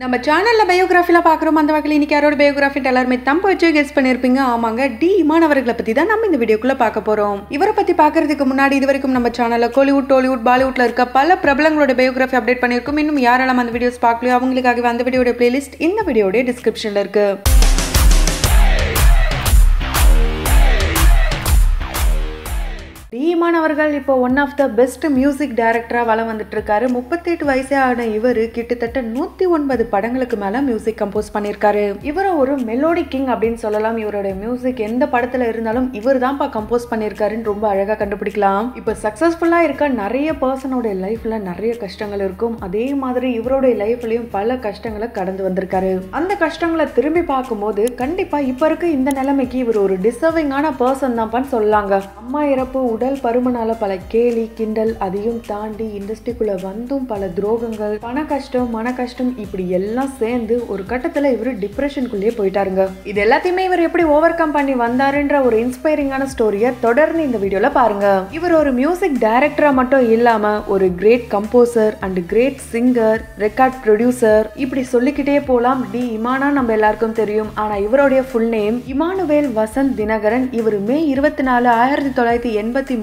நம்ம சேனல்ல பயோகிராஃபில பார்க்குறோம் அந்த வகையில் இன்னைக்கு யாரோட பயோகிராஃபி எல்லாரும் தம்பி வச்சு கெஸ் பண்ணிருப்பீங்க. ஆமாங்க, டி இமானவர்களை பத்தி தான் நம்ம இந்த வீடியோக்குள்ள பார்க்க போறோம். இவரை பத்தி பார்க்கிறதுக்கு முன்னாடி இதுவரைக்கும் நம்ம சேனல்ல கோலிவுட், டோலிவுட், பாலிவுட்ல இருக்க பல பிரபலங்களோட பயோகிராஃபி அப்டேட் பண்ணிருக்கோம். இன்னும் யாரெல்லாம் அந்த வீடியோஸ் பார்க்கலையோ அவங்களுக்காகவே அந்த வீடியோட பிளேலிஸ்ட் இந்த வீடியோட டிஸ்கிரிப்ஷன்ல இருக்கு. டி. இமானவர்கள் இப்போ one of the best music டைரக்டராக வளம் வந்துட்டு இருக்காரு. 38 வயசே ஆன இவர் கிட்டத்தட்ட 109 படங்களுக்கு மேலே மியூசிக் கம்போஸ் பண்ணியிருக்காரு. இவரை ஒரு மெலோடி கிங் அப்படின்னு சொல்லலாம். இவருடைய மியூசிக் எந்த படத்தில் இருந்தாலும் இவர் தான்ப்பா கம்போஸ் பண்ணியிருக்காருன்னு ரொம்ப அழகாக கண்டுபிடிக்கலாம். இப்போ சக்ஸஸ்ஃபுல்லாக இருக்க நிறைய பர்சனோடைய லைஃப்பில் நிறைய கஷ்டங்கள் இருக்கும். அதே மாதிரி இவருடைய லைஃப்லையும் பல கஷ்டங்களை கடந்து வந்திருக்காரு. அந்த கஷ்டங்களை திரும்பி பார்க்கும்போது கண்டிப்பாக இப்போ இருக்க இந்த நிலைமைக்கு இவர் ஒரு டிசர்விங்கான பர்சன் தான்ப்பான்னு சொல்லலாங்க. அம்மா இறப்பு, உடல் பருமனால பல கேலி கிண்டல், அதையும் தாண்டி இண்டஸ்ட்ரிக்குள்ள வந்தும் பல துரோகங்கள், பண கஷ்டம், மன கஷ்டம், இப்படி எல்லாம் சேர்ந்து ஒரு கட்டத்துல இவரு டிப்ரெஷனுக்குள்ளேயே போயிட்டாருங்க. இது எல்லாத்தையுமே இவர் எப்படி ஓவர் கம் பண்ணி வந்தாருன்ற ஒரு இன்ஸ்பைரிங்கான ஸ்டோரியை தொடர்ந்து இந்த வீடியோல பாருங்க. இவர் ஒரு மியூசிக் டைரக்டரா மட்டும் இல்லாம ஒரு great composer and great singer, record producer, இப்படி சொல்லிக்கிட்டே போலாம். டி. இமானா நம்ம எல்லாருக்கும் தெரியும். ஆனா இவருடைய ஃபுல் நேம் இம்மானுவேல் வசந்த் தினகரன். இவர் மே 24, 1983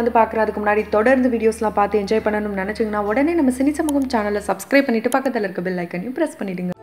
வந்து பாக்குறதுக்கு முன்னாடி தொடர்ந்து வீடியோஸ்லாம் பார்த்து என்ஜாய் பண்ணணும்னு நினைச்சீங்கன்னா உடனே நம்ம சினி சமூகம் சேனலை சப்ஸ்கிரைப் பண்ணிட்டு பக்கத்துல இருக்க பெல் ஐக்கனையும் பிரஸ் பண்ணிடுங்க.